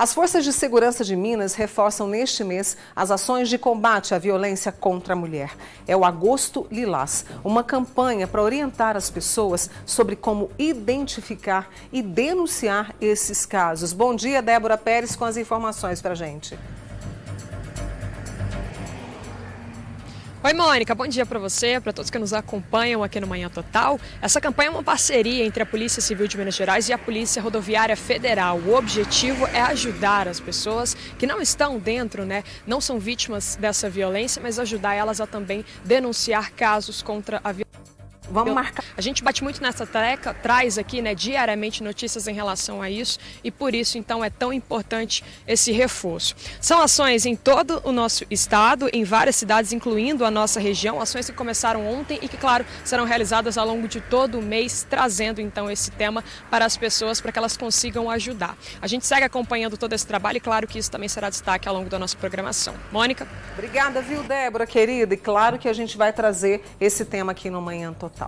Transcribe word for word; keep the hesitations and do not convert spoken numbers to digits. As Forças de Segurança de Minas reforçam neste mês as ações de combate à violência contra a mulher. É o Agosto Lilás, uma campanha para orientar as pessoas sobre como identificar e denunciar esses casos. Bom dia, Débora Pérez, com as informações para a gente. Oi, Mônica, bom dia para você, para todos que nos acompanham aqui no Manhã Total. Essa campanha é uma parceria entre a Polícia Civil de Minas Gerais e a Polícia Rodoviária Federal. O objetivo é ajudar as pessoas que não estão dentro, né, não são vítimas dessa violência, mas ajudar elas a também denunciar casos contra a violência. Vamos marcar. A gente bate muito nessa treca, traz aqui, né, diariamente notícias em relação a isso e por isso, então, é tão importante esse reforço. São ações em todo o nosso estado, em várias cidades, incluindo a nossa região, ações que começaram ontem e que, claro, serão realizadas ao longo de todo o mês, trazendo, então, esse tema para as pessoas, para que elas consigam ajudar. A gente segue acompanhando todo esse trabalho e, claro, que isso também será destaque ao longo da nossa programação. Mônica? Obrigada, viu, Débora, querida? E, claro, que a gente vai trazer esse tema aqui no Manhã Total.